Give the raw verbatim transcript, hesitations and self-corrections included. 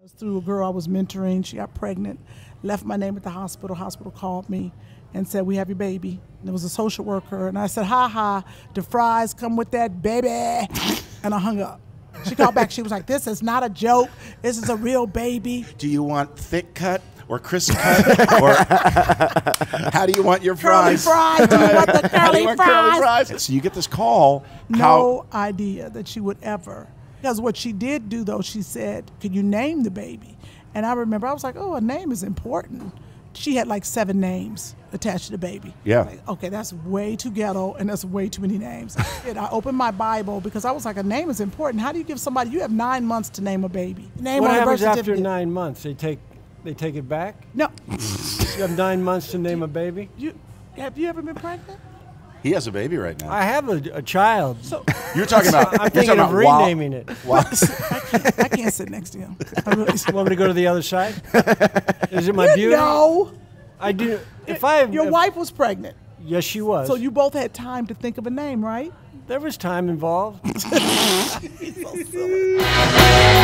It was through a girl I was mentoring. She got pregnant, left my name at the hospital. Hospital called me and said, "We have your baby." And it was a social worker. And I said, "Ha ha, the fries come with that baby." And I hung up. She called back. She was like, "This is not a joke. This is a real baby. Do you want thick cut or crisp cut? Or how do you want your fries? Curly fries. Do you want the curly, want fries? curly fries? So you get this call. No how idea that she would ever. Because what she did do, though, she said, "Could you name the baby?" And I remember I was like, "Oh, a name is important." She had like seven names attached to the baby. Yeah. Like, okay, that's way too ghetto, and that's way too many names. And I opened my Bible because I was like, a name is important. How do you give somebody? You have nine months to name a baby. Name what happens after nine months? They take, they take it back. No. You have nine months to name you, a baby. You have you ever been pregnant? He has a baby right now. I have a, a child. So you're talking about. I'm thinking talking of about renaming wow. it. Wow. I, can't, I can't sit next to him. I really you want me to go to the other side? Is it my you beauty? No, I do. If I your if, wife was pregnant. Yes, she was. So you both had time to think of a name, right? There was time involved. He's so silly.